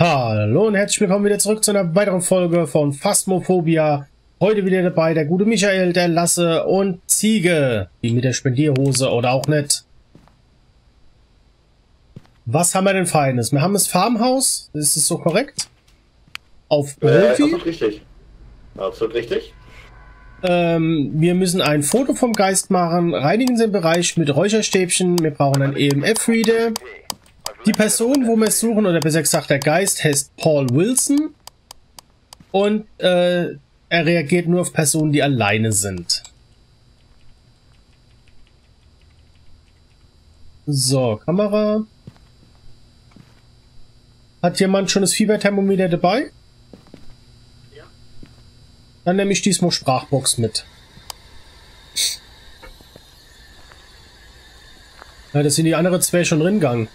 Hallo und herzlich willkommen wieder zurück zu einer weiteren Folge von Phasmophobia. Heute wieder dabei der gute Michael, der Lasse und Ziege. Die mit der Spendierhose oder auch nicht. Was haben wir denn Feines? Wir haben das Farmhaus, ist es so korrekt? Auf Profi? Absolut richtig. Absolut richtig. Wir müssen ein Foto vom Geist machen, reinigen den Bereich mit Räucherstäbchen, wir brauchen einen EMF-Reader. Die Person, wo wir es suchen, oder besser gesagt der Geist, heißt Paul Wilson und er reagiert nur auf Personen, die alleine sind. So, Kamera. Hat jemand schon das Fieberthermometer dabei? Ja. Dann nehme ich diesmal Sprachbox mit. Ja, das sind die anderen zwei schon drin gegangen.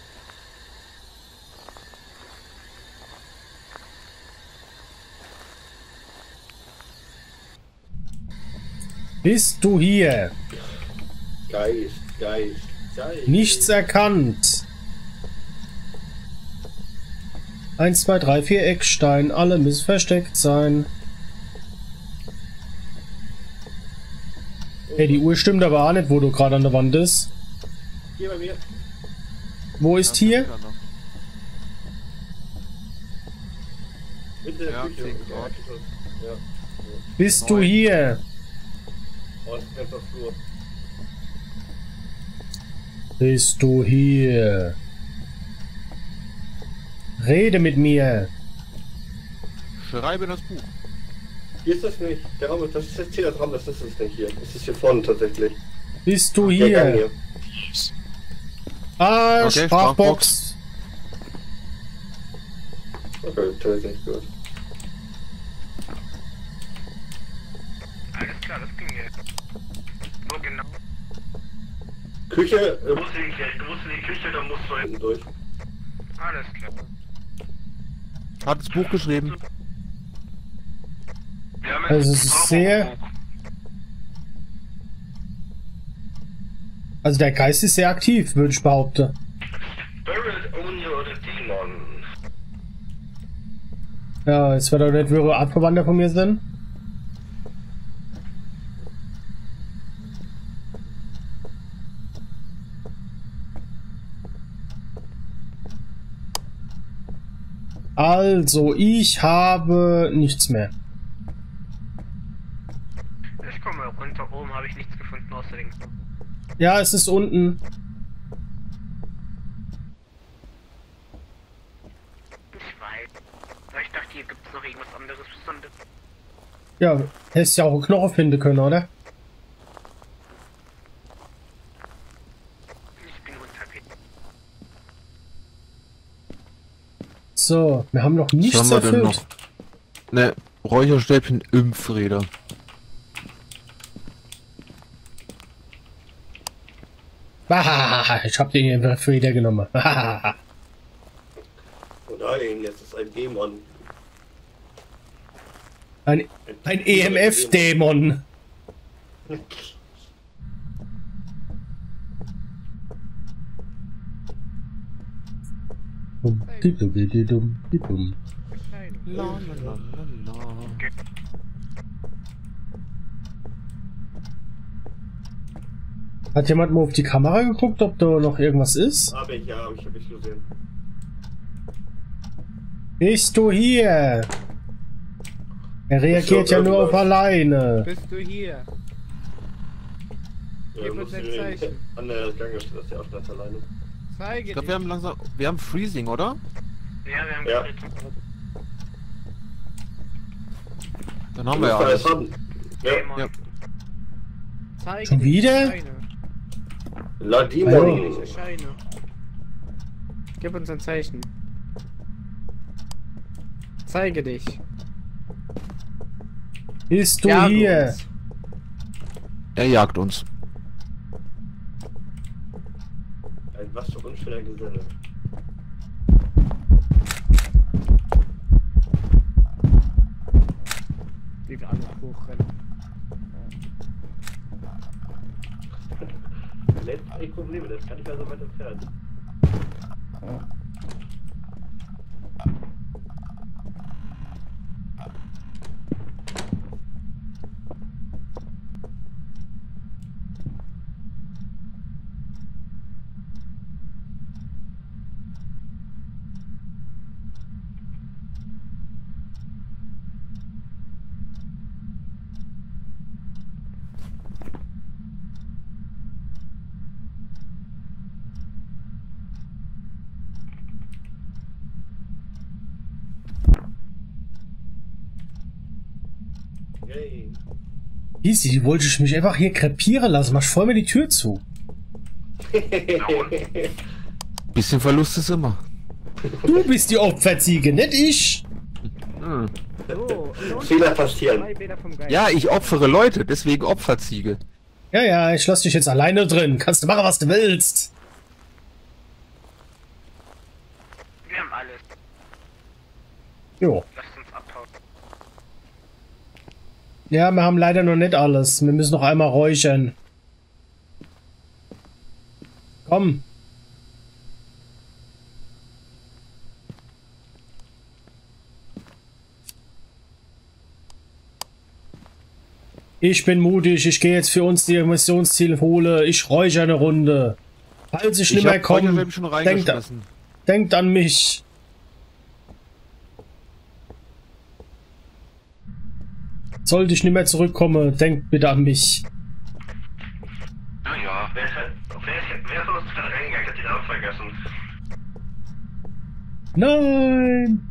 Bist du hier? Geist, Geist, Geist. Nichts erkannt. 1, 2, 3, 4 Eckstein. Alle müssen versteckt sein. Hey, die Uhr stimmt aber auch nicht, wo du gerade an der Wand bist. Hier bei mir. Wo ist ja, hier? Bitte, ja, Küche. Ja. Bist 9. du hier? Bist du hier? Rede mit mir. Schreibe das Buch. Hier ist das nicht. Der Raum, das ist jetzt hier der Raum, das ist es nicht hier. Das ist hier vorne tatsächlich. Bist du hier? Hier. Ah, okay, Sprachbox. Okay, tatsächlich gut. Alles klar, das ging jetzt. Wo genau? Küche. Du musst in die Küche, dann musst du hinten durch. Alles klar. Hat das Buch geschrieben. Also es ist sehr... Also der Geist ist sehr aktiv, würde ich behaupten. Ja, jetzt wird doch nicht wirklich Artverwandter von mir sein. Also, ich habe nichts mehr. Ich komme runter, oben habe ich nichts gefunden, außer den... Ja, es ist unten. Ich weiß. Ich dachte, hier gibt es noch irgendwas anderes Besonderes. Ja, hättest ja auch einen Knochen finden können, oder? So, wir haben noch nichts erfüllt. Ne, Räucherstäbchen, Impfräder. Ich hab den Impfräder genommen. Oh nein, jetzt ist ein Dämon. Ein EMF-Dämon. Hat jemand mal auf die Kamera geguckt, ob da noch irgendwas ist? Habe ich, ja, hab ich gesehen. Bist du hier? Er reagiert ja nur auf alleine. Bist du hier? Gib uns ein Zeichen. An der Gang ist das ja auch ganz alleine. Ich glaube, wir haben langsam... Wir haben Freezing, oder? Ja, wir haben Freezing. Dann haben wir ja alles. Ja. Zeige schon wieder? Bloody Mary. Gib uns ein Zeichen. Zeige dich. Bist du hier? Uns. Er jagt uns. Was für unschöner Geselle. Die wir alle hochrennen. Der lädt alle Probleme, das kann ich also weit entfernen. Easy, die wollte ich mich einfach hier krepieren lassen. Mach voll mir die Tür zu. Bisschen Verlust ist immer. Du bist die Opferziege, nicht ich. Hm. Fehler passieren. Ja, ich opfere Leute, deswegen Opferziege. Ja, ja, ich lass dich jetzt alleine drin. Kannst du machen, was du willst. Wir haben alles. Jo. Lass uns abhauen. Ja, wir haben leider noch nicht alles. Wir müssen noch einmal räuchern. Komm. Ich bin mutig, ich gehe jetzt für uns die Missionsziele hole, ich räuchere eine Runde. Falls ich nicht mehr komme, denkt an mich. Sollte ich nicht mehr zurückkommen, denkt bitte an mich. Naja, wer ist uns da reingegangen? Ich hab den Namen vergessen. Nein!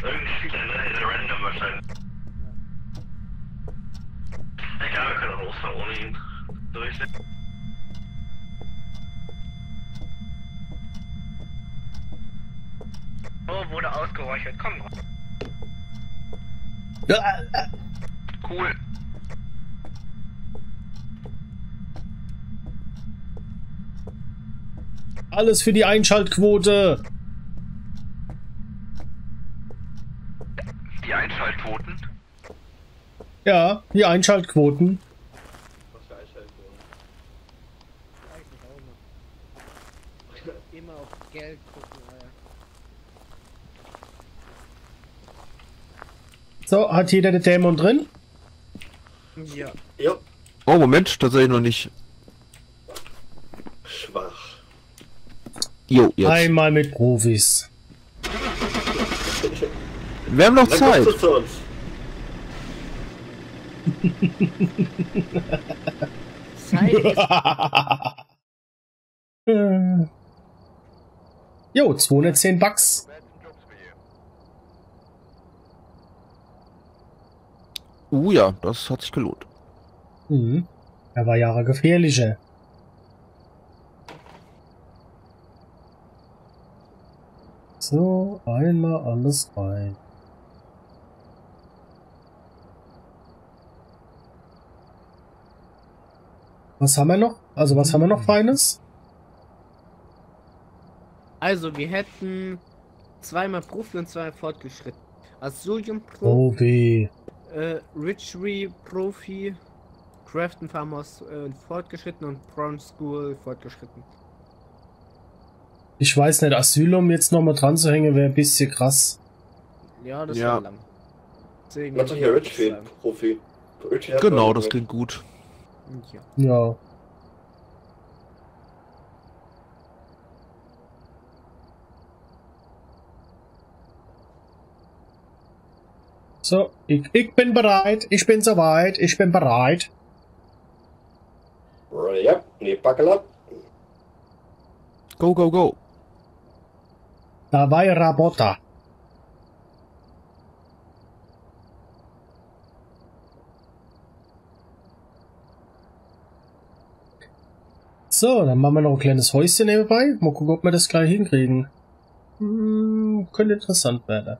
Irgendwie kleiner Random wahrscheinlich. Ja, wir können rausfahren ohne ihn durchsetzen. Oh, wurde ausgeräuchert. Komm raus. Cool. Alles für die Einschaltquote. Die Einschaltquoten? Ja, die Einschaltquoten. Was für Einschaltquoten? Immer auf Geld gucken, Alter. So, hat jeder den Dämon drin? Ja. Jo. Oh, Moment, tatsächlich noch nicht. Schwach. Jo, jetzt. Einmal mit Profis. Wir haben noch Zeit. Jo, 210 Bucks. Ja, das hat sich gelohnt. Mhm. Er war Jahre gefährlicher. So, einmal alles rein. Was haben wir noch? Also, was haben wir noch Feines? Also, wir hätten zweimal Profi und zweimal fortgeschritten. Asurium-Profi, Richery-Profi, Crafton Farmers fortgeschritten und Prawn School fortgeschritten. Ich weiß nicht, Asylum jetzt nochmal dran zu hängen wäre ein bisschen krass. Ja, das war lang. Deswegen was hier Richery-Profi. Genau, das klingt gut. Ja. Ja. So, ich bin bereit, ich bin soweit, ich bin bereit. Ja, nee, buckle up. Go, go, go. Dabei Rabota. So, dann machen wir noch ein kleines Häuschen nebenbei. Mal gucken, ob wir das gleich hinkriegen. Hm, könnte interessant werden.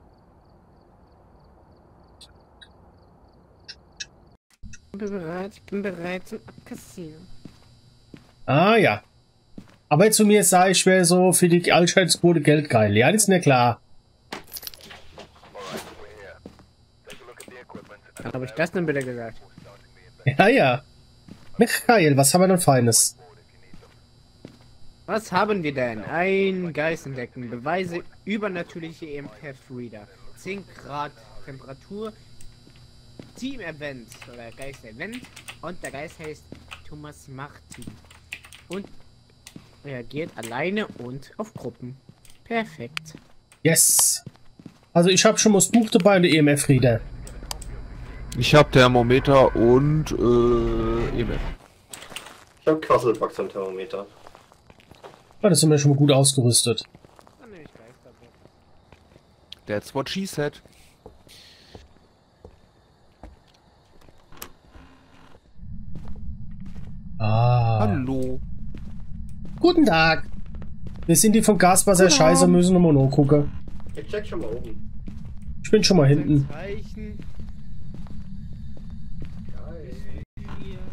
Ich bin bereit zum Abkassieren. Ah ja. Aber zu mir sah ich, wäre so für die Altscheinsquote Geld geil. Ja, das ist mir klar. Habe ich das denn bitte gesagt? Ja, ja. Michael, was haben wir denn Feines? Was haben wir denn? Ein Geist entdecken. Beweise übernatürliche EMF-Reader. 10 Grad Temperatur. Team Event. Oder Geist Event. Und der Geist heißt Thomas Martin. Und reagiert alleine und auf Gruppen. Perfekt. Yes. Also ich habe schon mal das Buch dabei und der EMF-Reader. Ich habe Thermometer und EMF. Ich habe Quasselbox und Thermometer. Das sind wir schon mal gut ausgerüstet. That's what she said. Hallo. Guten Tag. Wir sind die vom Gaswasser Scheiße, müssen nochmal nachgucken. Ich check schon mal oben. Ich bin schon mal hinten.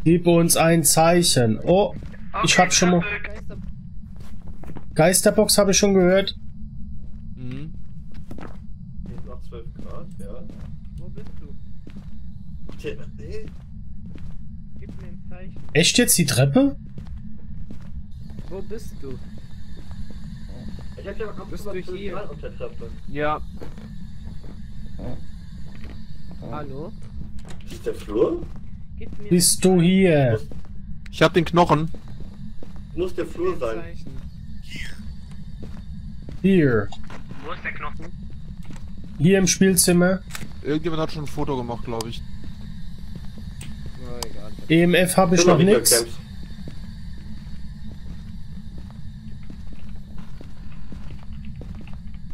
Gib uns ein Zeichen. Oh, ich hab schon mal... Geisterbox habe ich schon gehört. Mhm. Geht noch 12 Grad, ja. Wo bist du? Ja, nee. Gib mir ein Zeichen. Echt jetzt die Treppe? Wo bist du? Ich hab ja noch kaum 12 Grad auf der Treppe. Ja. Hallo? Ist der Flur? Bist du hier? Ich hab den Knochen. Muss der Flur sein. Hier. Wo ist der Knochen? Hier im Spielzimmer. Irgendjemand hat schon ein Foto gemacht, glaube ich. Oh, egal. EMF habe ich noch nichts.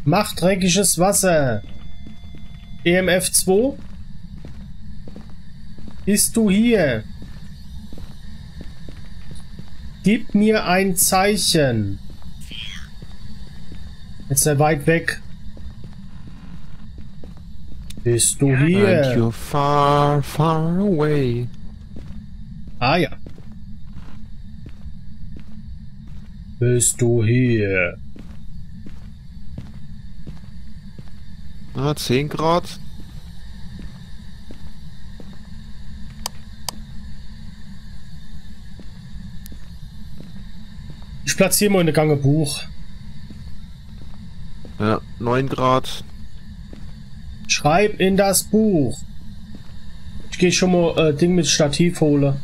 Mach dreckiges Wasser. EMF 2. Bist du hier? Gib mir ein Zeichen. Jetzt ist er weit weg. Bist du hier? And you're far, far away. Ah ja. Bist du hier? Ah, 10 Grad. Ich platziere mal in der Gange Buch. Ja, 9 Grad. Schreib in das Buch. Ich gehe schon mal Ding mit Stativ hole.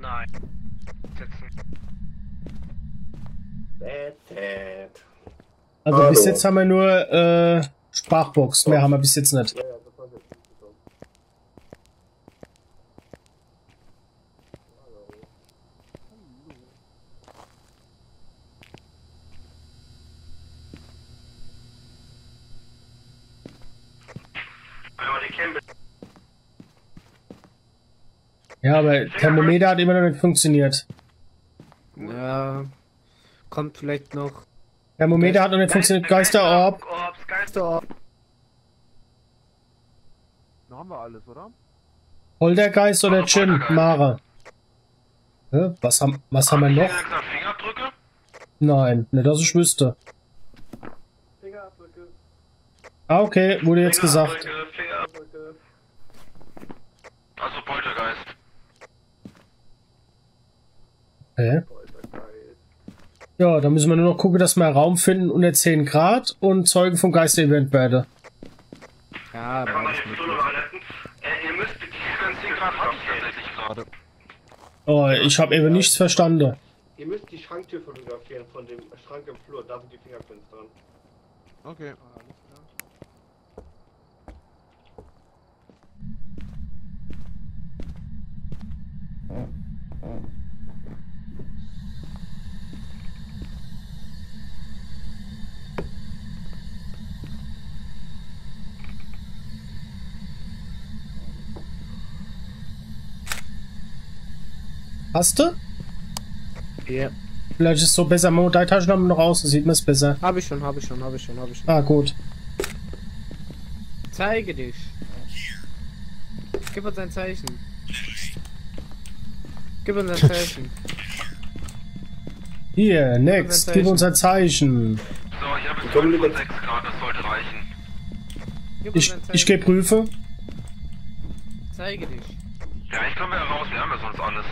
Nein. Also hallo. Bis jetzt haben wir nur Sprachbox. Mehr haben wir bis jetzt nicht. Ja, aber Thermometer hat immer noch nicht funktioniert. Ja, kommt vielleicht noch. Thermometer hat noch nicht funktioniert. Geisterorb. Geisterorb. Da haben wir alles, oder? Poltergeist oder Djinn, Mare. Ja, was haben wir noch? Fingerabdrücke? Nein, nicht, dass ich wüsste. Fingerabdrücke. Ah, okay, wurde jetzt gesagt. Fingerabdrücke. Also Poltergeist. Okay. Ja, da müssen wir nur noch gucken, dass wir Raum finden unter 10 Grad und Zeugen vom Geister-Event beide. Ja, ihr müsst die 10 Grad haben, tatsächlich gerade. Oh, ich habe eben nichts verstanden. Ihr müsst die Schranktür fotografieren von dem Schrank im Flur, da sind die Fingerprints dran. Okay. Hast du? Ja. Yeah. Vielleicht ist es so besser. Mo, deine Taschen haben wir noch aus, dann sieht man es besser. Habe ich schon. Ah, gut. Zeige dich. Gib uns ein Zeichen. Hier, next. Gib uns ein Zeichen. So, ich habe 12,6 Grad, das sollte reichen. Ich gehe prüfe. Zeige dich. Ja, ich komme ja raus, wir haben ja sonst alles.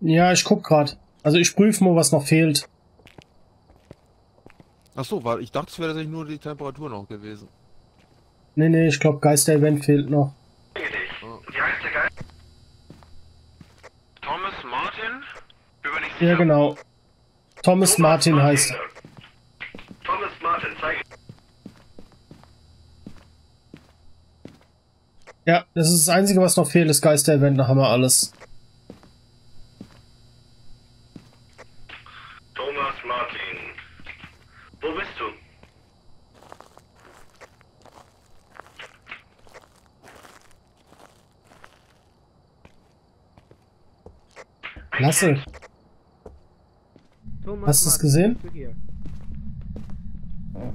Ja, ich guck grad. Also ich prüfe mal, was noch fehlt. Achso, weil ich dachte, es wäre tatsächlich nur die Temperatur noch gewesen. Nee, ich glaube, Geister-Event fehlt noch. Wie heißt der Geist? Thomas Martin? Übernächstes Jahr. Ja, genau. Thomas Martin heißt er. Thomas Martin, zeig. Ja, das ist das Einzige, was noch fehlt, das Geister-Event, da haben wir alles. Thomas Martin. Wo bist du? Klasse. Thomas Hast du es gesehen?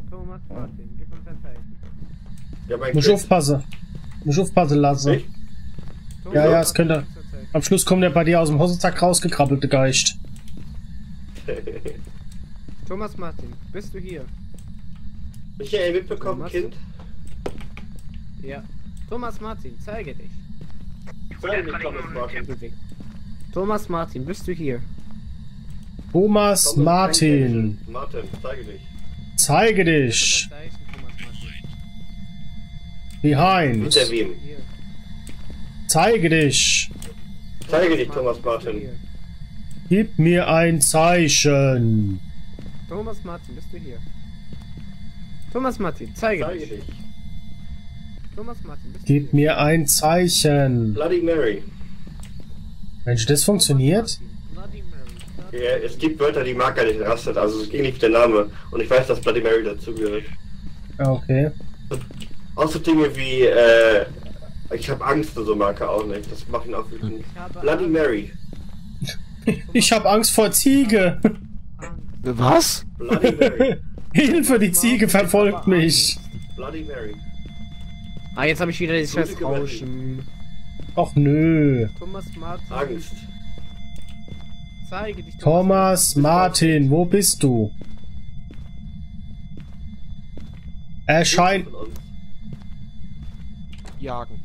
Thomas Martin, gib uns ein Zeichen. Ja, muss ich aufpassen. Muss ich aufpassen, Lasse. Ja, ja, es könnte. Am Schluss kommt der bei dir aus dem Hosensack rausgekrabbelte Geist. Thomas Martin, bist du hier? Michael, mitbekommen, Thomas? Kind? Ja. Thomas Martin, zeige dich. Zeige mich, Thomas Martin. Thomas Martin, bist du hier? Thomas Martin. Martin, zeige dich. Zeige dich! Behind! Zeige dich! Zeige dich, Thomas Martin! Gib mir ein Zeichen! Thomas Martin, bist du hier? Thomas Martin, zeige dich! Thomas Martin, bist du hier? Gib mir ein Zeichen! Bloody Mary! Mensch, das funktioniert? Ja, es gibt Wörter, die mag er nicht, rastet, also es ging nicht der Name. Und ich weiß, dass Bloody Mary dazugehört. Okay. Auch so Dinge wie, ich habe Angst und so mag er auch nicht. Das macht ihn auch wütend. Bloody Mary. Ich habe Angst vor Ziege. Was? Bloody Mary. Hilfe, die Ziege verfolgt mich. Bloody Mary. Ah, jetzt habe ich wieder dieses Rauschen. Och nö. Thomas Martin. Angst. Zeige dich, Thomas Martin, wo bist du? Erscheint. Jagen.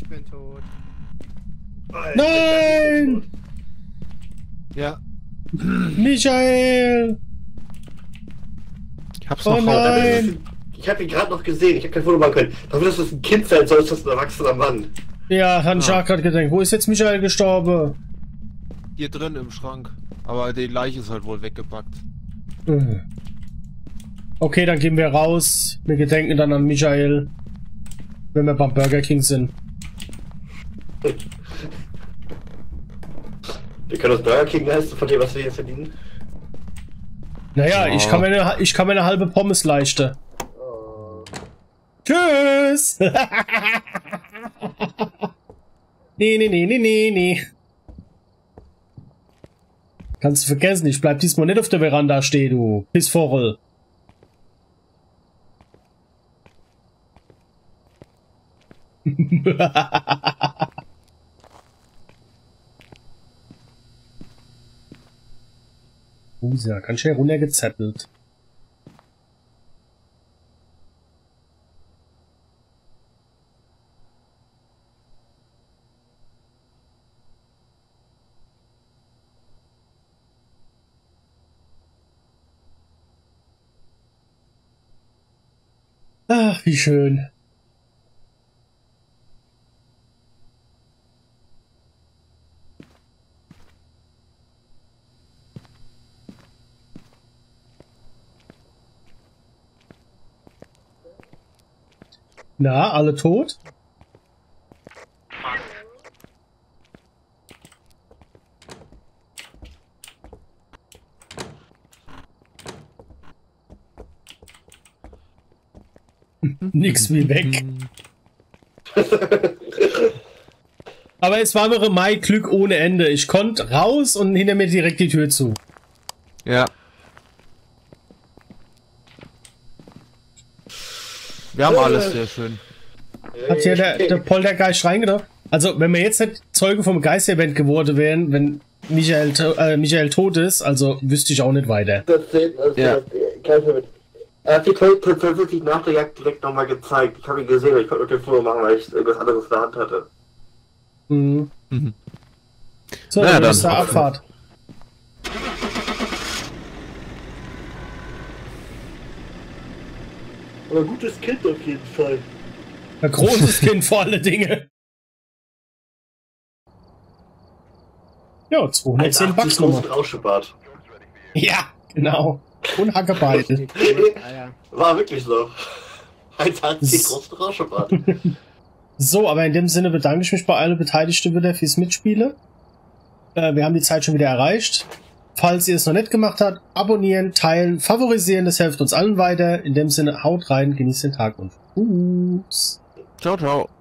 Ich bin tot. Nein! Ja. Michael! Ich hab's noch nein! Ich hab ihn gerade noch gesehen, ich hab kein Foto machen können. Dafür, dass das ein Kind sein soll, ist das ein erwachsener Mann. Ja, hat ich gerade gedacht. Wo ist jetzt Michael gestorben? Hier drin im Schrank. Aber die Leiche ist halt wohl weggepackt. Okay, dann gehen wir raus. Wir gedenken dann an Michael. Wenn wir beim Burger King sind. Wir können das Burger King leisten von dem, was wir hier verdienen. Naja, ich kann mir eine halbe Pommes leisten. Oh. Tschüss! Nee, nee, nee, nee, nee, nee. Kannst du vergessen, ich bleib diesmal nicht auf der Veranda stehen, du. Bis vorher. Usa, ganz schön runtergezettelt. Ach, wie schön. Na, alle tot? Nix wie weg. Aber es war noch mein Glück ohne Ende. Ich konnte raus und hinter mir direkt die Tür zu. Ja. Wir haben alles, sehr schön. Hat hier der Poltergeist reingedacht? Also, wenn wir jetzt nicht Zeuge vom Geist-Event geworden wären, wenn Michael tot ist, also wüsste ich auch nicht weiter. Ja. Er hat die tatsächlich nach der Jagd direkt nochmal gezeigt. Ich habe ihn gesehen, aber ich konnte nur den Foto machen, weil ich irgendwas anderes in der Hand hatte. Mhm. So, naja, dann ist da Abfahrt. Aber gutes Kind auf jeden Fall. Ein großes Kind vor alle Dinge. Ja, 210 Bucks nochmal. Ja, genau. Und Hackebeil. War wirklich so. 1,80 groß mit Rauschebart. So, aber in dem Sinne bedanke ich mich bei allen Beteiligten wieder fürs Mitspielen. Wir haben die Zeit schon wieder erreicht. Falls ihr es noch nicht gemacht habt, abonnieren, teilen, favorisieren, das hilft uns allen weiter. In dem Sinne, haut rein, genießt den Tag und tschüss. Ciao, ciao.